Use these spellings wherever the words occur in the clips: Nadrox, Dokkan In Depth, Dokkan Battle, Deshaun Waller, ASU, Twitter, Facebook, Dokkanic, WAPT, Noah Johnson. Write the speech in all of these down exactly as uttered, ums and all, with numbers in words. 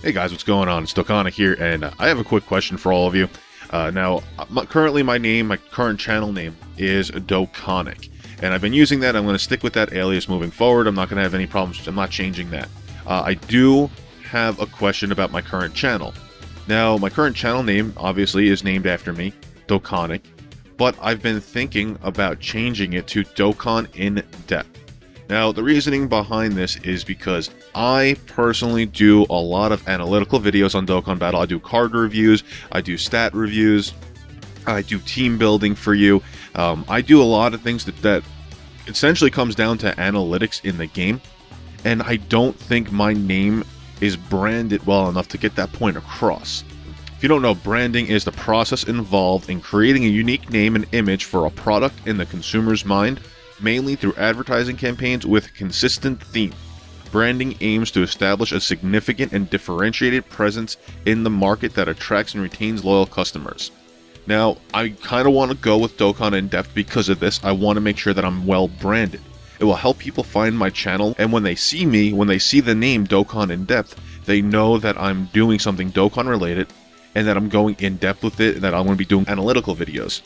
Hey guys, what's going on? It's Dokkan here, and uh, I have a quick question for all of you. Uh, now, my, currently my name, my current channel name is Dokkanic, and I've been using that. I'm going to stick with that alias moving forward. I'm not going to have any problems. I'm not changing that. Uh, I do have a question about my current channel. Now, my current channel name, obviously, is named after me, Dokkanic, but I've been thinking about changing it to Dokkan In Depth. Now, the reasoning behind this is because I personally do a lot of analytical videos on Dokkan Battle. I do card reviews, I do stat reviews, I do team building for you. Um, I do a lot of things that, that essentially comes down to analytics in the game, and I don't think my name is branded well enough to get that point across. If you don't know, branding is the process involved in creating a unique name and image for a product in the consumer's mind, mainly through advertising campaigns with a consistent theme. Branding aims to establish a significant and differentiated presence in the market that attracts and retains loyal customers. Now, I kind of want to go with Dokkan In Depth because of this. I want to make sure that I'm well branded. It will help people find my channel, and when they see me, when they see the name Dokkan In Depth, they know that I'm doing something Dokkan related, and that I'm going in depth with it, and that I'm going to be doing analytical videos.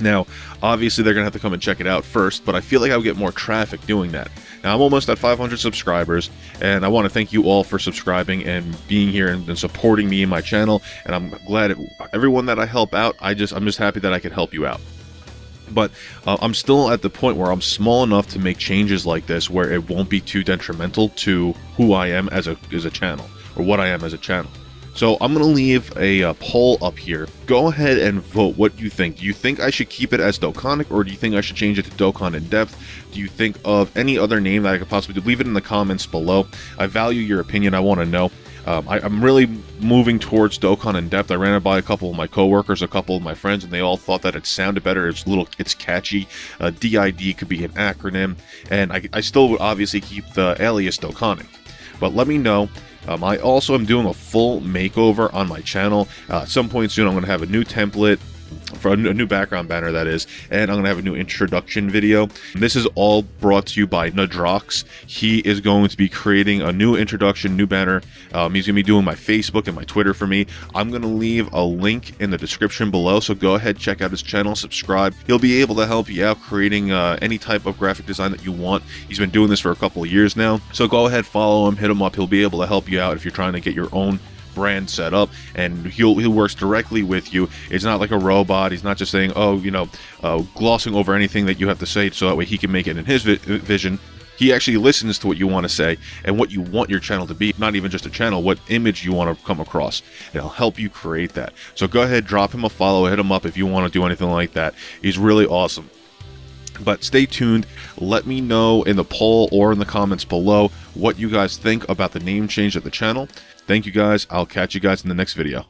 Now, obviously they're going to have to come and check it out first, but I feel like I would get more traffic doing that. Now, I'm almost at five hundred subscribers, and I want to thank you all for subscribing and being here and, and supporting me and my channel, and I'm glad it, everyone that I help out, I just, I'm just happy that I could help you out. But uh, I'm still at the point where I'm small enough to make changes like this where it won't be too detrimental to who I am as a, as a channel, or what I am as a channel. So I'm going to leave a uh, poll up here. Go ahead and vote what you think. Do you think I should keep it as Dokkanic, or do you think I should change it to Dokkan In Depth? Do you think of any other name that I could possibly do? Leave it in the comments below. I value your opinion. I want to know. Um, I, I'm really moving towards Dokkan In Depth. I ran it by a couple of my coworkers, a couple of my friends, and they all thought that it sounded better. It's little, it's catchy. Uh, D I D could be an acronym, and I, I still would obviously keep the alias Dokkanic. But let me know. Um, I also am doing a full makeover on my channel. Uh, at some point soon, I'm going to have a new template, for a new background banner that is, and I'm going to have a new introduction video. This is all brought to you by Nadrox. He is going to be creating a new introduction, new banner. Um, he's going to be doing my Facebook and my Twitter for me. I'm going to leave a link in the description below, so go ahead, check out his channel, subscribe. He'll be able to help you out creating uh, any type of graphic design that you want. He's been doing this for a couple of years now, so go ahead, follow him, hit him up. He'll be able to help you out if you're trying to get your own brand set up, and he'll, he works directly with you. It's not like a robot. He's not just saying, oh, you know, uh, glossing over anything that you have to say so that way he can make it in his vi vision. He actually listens to what you want to say and what you want your channel to be, not even just a channel, what image you want to come across. It'll help you create that. So go ahead, drop him a follow, hit him up if you want to do anything like that. He's really awesome. But stay tuned. Let me know in the poll or in the comments below what you guys think about the name change of the channel. Thank you guys. I'll catch you guys in the next video.